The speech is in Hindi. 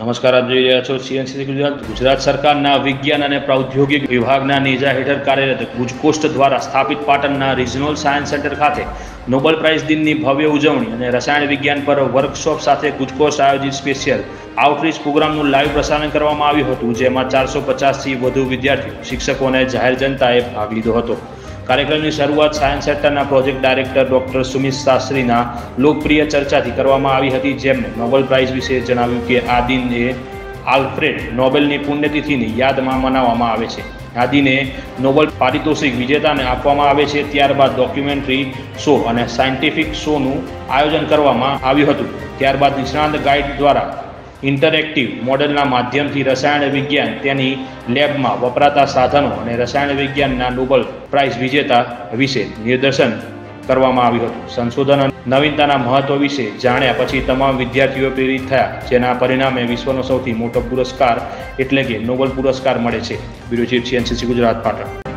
नमस्कार, आप जी रहा छो CNCC गुजरात सरकार विज्ञान और प्रौद्योगिक विभाग नीजा हेठळ कार्यरत गुजकोस्ट द्वारा स्थापित पाटण रीजनल सायंस सेंटर खाते नोबेल प्राइज दिन की भव्य उजवणी, रसायन विज्ञान पर वर्कशॉप साथ गुजकोस्ट आयोजित स्पेशियल आउटरीच प्रोग्राम लाइव प्रसारण करवामां आव्युं हतुं, जेमां 450 थी वधु विद्यार्थी, शिक्षकों ने जाहिर जनताए भाग लीधो हतो। कार्यक्रम की शुरुआत science centre project director doctor Sumit Shastri लोकप्रिय चर्चा थी करवामां आवी हती, जेमने नोबेल प्राइज विषे जणाव्युं के आ दिन आल्फ्रेड नोबेल की पुण्यतिथि ने याद में मनावामां आवे छे। आ दिने नोबेल पारितोषिक विजेता ने आपवामां आवे छे। त्यारबाद डॉक्यूमेंटरी शो और साइंटिफिक शोनु आयोजन करवामां आव्युं हतुं। त्यारबाद निष्णात गाइड द्वारा इंटरेक्टिव मॉडलना माध्यमथी रसायन विज्ञान तेनी लेबमां वपराता साधनों अने रसायन विज्ञानना नोबेल प्राइज विजेता विषे निर्देशन करवामां आव्युं हतुं। संशोधन नवीनताना महत्व विषे जाण्या पछी तमाम विद्यार्थीओ प्रेरित थया, जेना परिणामे विश्वनो सौथी मोटो पुरस्कार एटले के नोबेल पुरस्कार मळे छे। Bureau chief CNCC Gujarat Patan.